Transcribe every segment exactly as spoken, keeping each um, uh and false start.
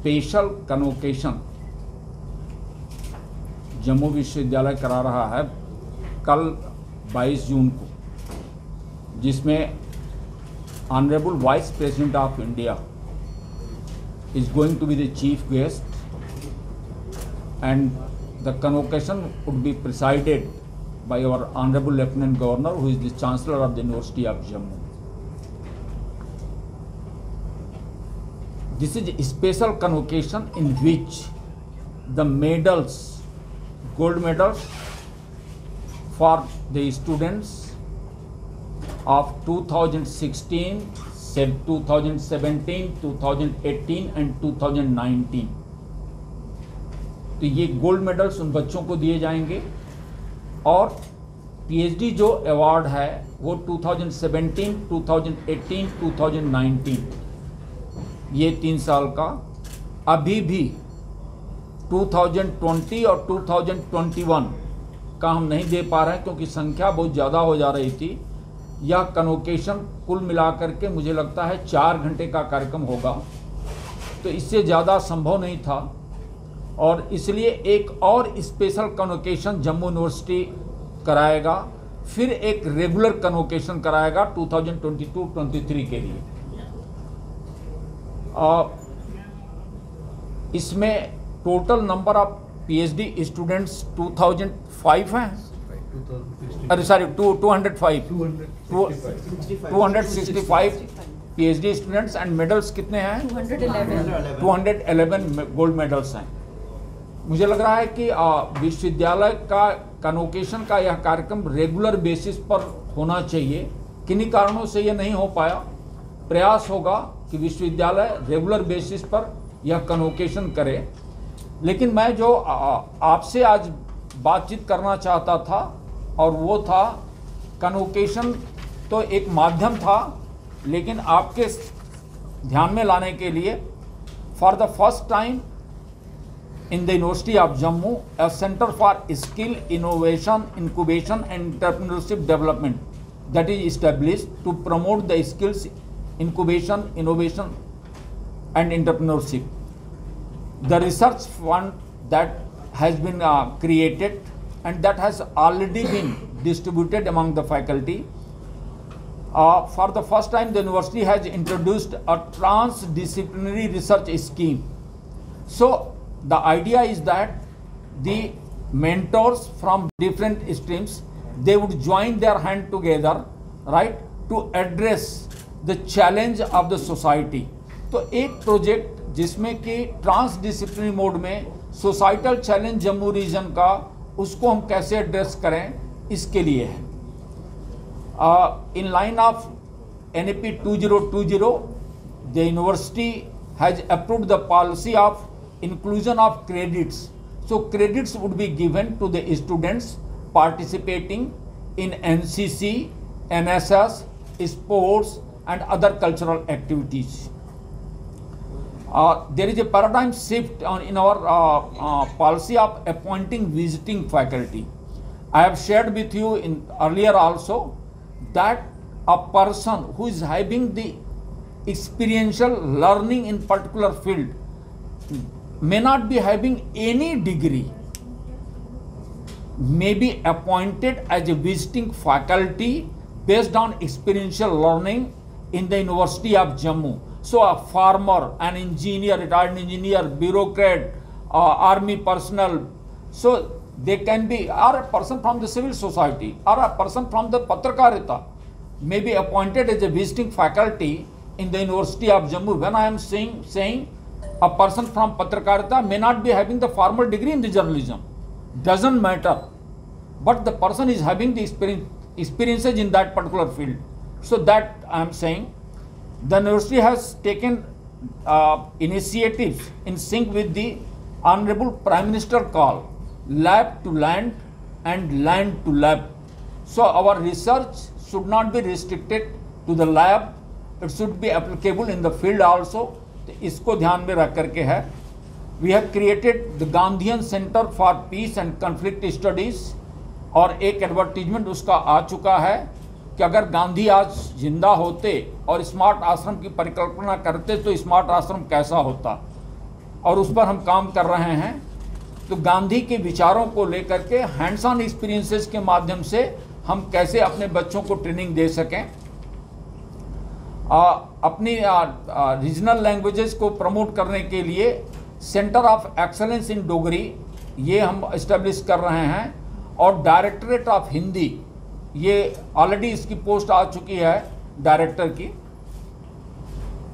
Special convocation Jammu विश्वविद्यालय करा रहा है कल बाईस जून को, जिसमें honourable vice president of India is going to be the chief guest and the convocation would be presided by our honorable lieutenant governor who is the chancellor of the University of Jammu. This is a special convocation in which the medals, gold medals for the students of twenty sixteen, twenty seventeen, twenty eighteen and twenty nineteen, तो ये gold medals उन बच्चों को दिए जाएंगे और PhD जो award है वो दो हज़ार सत्रह, दो हज़ार अठारह, दो हज़ार उन्नीस, ये तीन साल का, अभी भी दो हज़ार बीस और दो हज़ार इक्कीस का हम नहीं दे पा रहे हैं क्योंकि संख्या बहुत ज़्यादा हो जा रही थी। यह कन्वोकेशन कुल मिलाकर के मुझे लगता है चार घंटे का कार्यक्रम होगा, तो इससे ज़्यादा संभव नहीं था और इसलिए एक और स्पेशल कन्वोकेशन जम्मू यूनिवर्सिटी कराएगा, फिर एक रेगुलर कन्वोकेशन कराएगा दो हज़ार बाईस तेईस के लिए। और इसमें total number of PhD students दो हज़ार पाँच हैं, अरे सॉरी दो सौ पैंसठ पीएचडी स्टूडेंट्स एंड मेडल्स कितने हैं, दो सौ ग्यारह गोल्ड मेडल्स हैं। मुझे लग रहा है कि विश्वविद्यालय का कन्वोकेशन का यह कार्यक्रम रेगुलर बेसिस पर होना चाहिए, किन्हीं कारणों से यह नहीं हो पाया। प्रयास होगा कि विश्वविद्यालय रेगुलर बेसिस पर यह कन्वोकेशन करे। लेकिन मैं जो आपसे आज बातचीत करना चाहता था और वो था, कन्वोकेशन तो एक माध्यम था, लेकिन आपके ध्यान में लाने के लिए for the first time in the University of Jammu, a center for skill innovation, incubation and entrepreneurship development that is established to promote the skills incubation, innovation and entrepreneurship. The research fund that has been uh, created and that has already been distributed among the faculty. Uh, for the first time the university has introduced a transdisciplinary research scheme. So the idea is that the mentors from different streams, they would join their hand together, right, to address the challenge of the society. तो एक project जिसमें कि transdisciplinary mode में societal challenge Jammu region का, उसको हम कैसे address करें, इसके लिए है। In line of NEP two thousand twenty, the university has approved the policy of inclusion of credits. So credits would be given to the students participating in N C C, N S S, sports and other cultural activities. Uh, there is a paradigm shift on, in our uh, uh, policy of appointing visiting faculty. I have shared with you in earlier also that a person who is having the experiential learning in particular field may not be having any degree, may be appointed as a visiting faculty based on experiential learning in the University of Jammu. So a farmer, an engineer, retired engineer, bureaucrat, uh, army personnel, so they can be, or a person from the civil society or a person from the Patrakarita may be appointed as a visiting faculty in the University of Jammu. When I am saying, saying a person from Patrakarita may not be having the formal degree in the journalism, doesn't matter, but the person is having the experience, experiences in that particular field. So that I am saying, the university has taken uh, initiatives in sync with the Honorable Prime Minister call, lab to land and land to lab. So our research should not be restricted to the lab, it should be applicable in the field also. इसको ध्यान में रख करके है। We have created the Gandhian centre for peace and conflict studies, और एक advertisement उसका आ चुका है कि अगर गांधी आज जिंदा होते और स्मार्ट आश्रम की परिकल्पना करते तो स्मार्ट आश्रम कैसा होता। और उस पर हम काम कर रहे हैं। तो गांधी के विचारों को लेकर के हैंड्स ऑन एक्सपीरियंसेस के माध्यम से हम कैसे अपने बच्चों को ट्रेनिंग दे सकें, आ, अपनी रीजनल लैंग्वेजेस को प्रमोट करने के लिए centre of excellence in Dogri ये हम इस्टेब्लिश कर रहे हैं, और डायरेक्टरेट ऑफ हिंदी ये ऑलरेडी इसकी पोस्ट आ चुकी है डायरेक्टर की।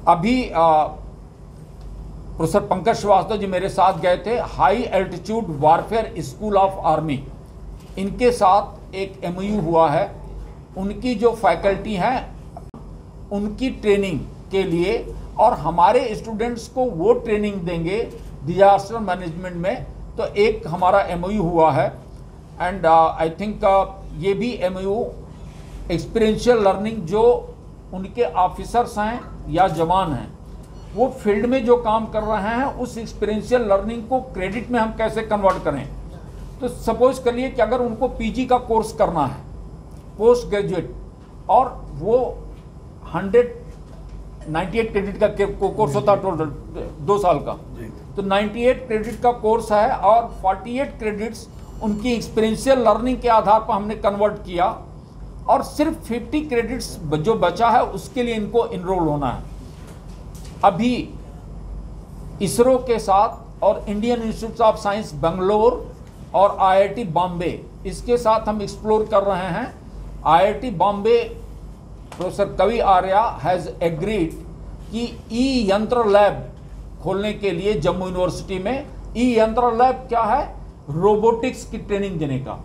अभी आ, प्रोफेसर पंकज श्रीवास्तव जी मेरे साथ गए थे high altitude warfare school of army, इनके साथ एक एमओयू हुआ है। उनकी जो फैकल्टी हैं उनकी ट्रेनिंग के लिए और हमारे स्टूडेंट्स को वो ट्रेनिंग देंगे डिजास्टर मैनेजमेंट में, तो एक हमारा एमओयू हुआ है। एंड आई थिंक ये भी एमओयू एक्सपीरियंशियल लर्निंग जो उनके ऑफिसर्स हैं या जवान हैं वो फील्ड में जो काम कर रहे हैं उस एक्सपीरियंशियल लर्निंग को क्रेडिट में हम कैसे कन्वर्ट करें। तो सपोज करिए कि अगर उनको पीजी का कोर्स करना है पोस्ट ग्रेजुएट और वो एक सौ अट्ठानवे क्रेडिट का कोर्स होता है टोटल दो साल का, तो अट्ठानवे क्रेडिट का कोर्स है और अड़तालीस क्रेडिट्स उनकी एक्सपीरियंशियल लर्निंग के आधार पर हमने कन्वर्ट किया और सिर्फ पचास क्रेडिट्स जो बचा है उसके लिए इनको इनरोल होना है। अभी इसरो के साथ और Indian institute of science Bangalore और आईआईटी बॉम्बे इसके साथ हम एक्सप्लोर कर रहे हैं। आईआईटी बॉम्बे प्रोफेसर कवि आर्या हैज़ एग्रीड कि ई यंत्र लैब खोलने के लिए जम्मू यूनिवर्सिटी में। ई यंत्र लैब क्या है? रोबोटिक्स की ट्रेनिंग देने का।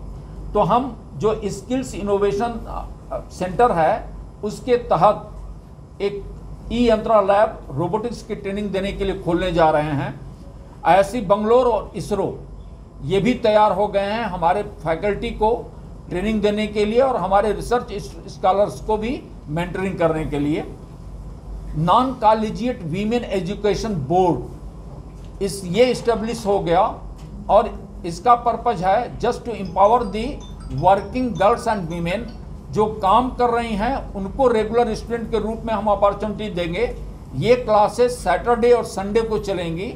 तो हम जो स्किल्स इनोवेशन सेंटर है उसके तहत एक ई यंत्र लैब रोबोटिक्स की ट्रेनिंग देने के लिए खोलने जा रहे हैं। आईआईसी बंगलोर और इसरो ये भी तैयार हो गए हैं हमारे फैकल्टी को ट्रेनिंग देने के लिए और हमारे रिसर्च स्कॉलर्स को भी मेंटरिंग करने के लिए। Non collegiate women education board इस ये इस्टेब्लिश हो गया और इसका पर्पज है just to empower the working girls and women, जो काम कर रही हैं उनको रेगुलर स्टूडेंट के रूप में हम अपॉर्चुनिटी देंगे। ये क्लासेस सैटरडे और संडे को चलेंगी,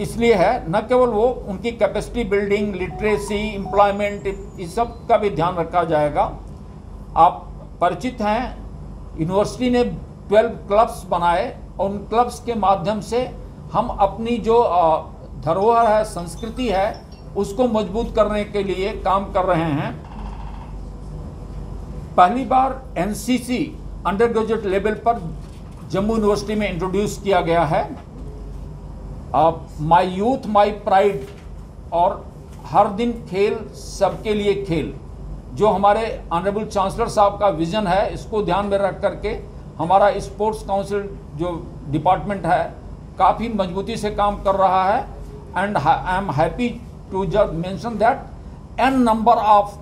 इसलिए है न केवल वो उनकी कैपेसिटी बिल्डिंग, लिटरेसी, एम्प्लॉयमेंट, इस सब का भी ध्यान रखा जाएगा। आप परिचित हैं यूनिवर्सिटी ने ट्वेल्व क्लब्स बनाए और उन क्लब्स के माध्यम से हम अपनी जो धरोहर है, संस्कृति है, उसको मजबूत करने के लिए काम कर रहे हैं। पहली बार एनसीसी अंडर ग्रेजुएट लेवल पर जम्मू यूनिवर्सिटी में इंट्रोड्यूस किया गया है। माई यूथ माई प्राइड और हर दिन खेल सबके लिए खेल, जो हमारे ऑनरेबल चांसलर साहब का विजन है, इसको ध्यान में रख करके हमारा स्पोर्ट्स काउंसिल जो डिपार्टमेंट है काफ़ी मजबूती से काम कर रहा है। And I am happy to just mention that an number of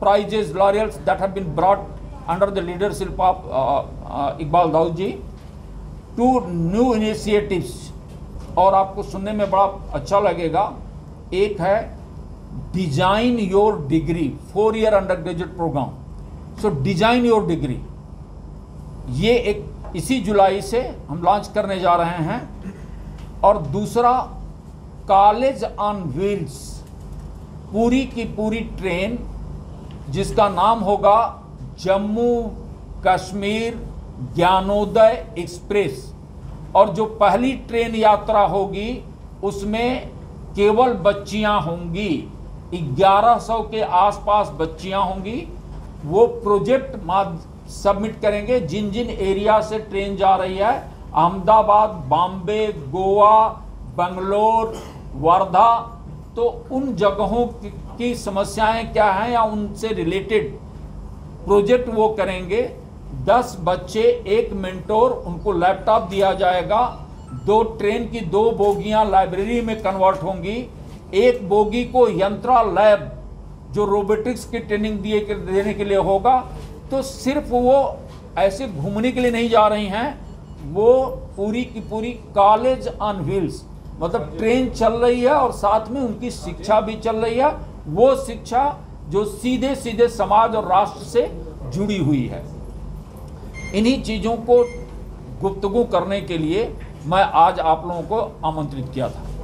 prizes laurels that have been brought under the leadership of Iqbal Daudji two new initiatives, और आपको सुनने में बड़ा अच्छा लगेगा। एक है design your degree four year undergraduate programme, so design your degree ये एक इसी जुलाई से हम लॉन्च करने जा रहे हैं। और दूसरा कॉलेज ऑन व्हील्स, पूरी की पूरी ट्रेन जिसका नाम होगा जम्मू कश्मीर ज्ञानोदय एक्सप्रेस, और जो पहली ट्रेन यात्रा होगी उसमें केवल बच्चियां होंगी, ग्यारह सौ के आसपास बच्चियां होंगी। वो प्रोजेक्ट सबमिट करेंगे जिन जिन एरिया से ट्रेन जा रही है, अहमदाबाद, बॉम्बे, गोवा, बंगलोर, वर्धा, तो उन जगहों की समस्याएं क्या हैं या उनसे रिलेटेड प्रोजेक्ट वो करेंगे। दस बच्चे, एक मेंटोर, उनको लैपटॉप दिया जाएगा, दो ट्रेन की दो बोगियां लाइब्रेरी में कन्वर्ट होंगी, एक बोगी को यंत्रा लैब जो रोबोटिक्स की ट्रेनिंग दिए देने के लिए होगा। तो सिर्फ वो ऐसे घूमने के लिए नहीं जा रही हैं, वो पूरी की पूरी कॉलेज ऑन व्हील्स, मतलब ट्रेन चल रही है और साथ में उनकी शिक्षा भी चल रही है, वो शिक्षा जो सीधे सीधे समाज और राष्ट्र से जुड़ी हुई है। इन्हीं चीज़ों को गुफ्तगू करने के लिए मैं आज आप लोगों को आमंत्रित किया था।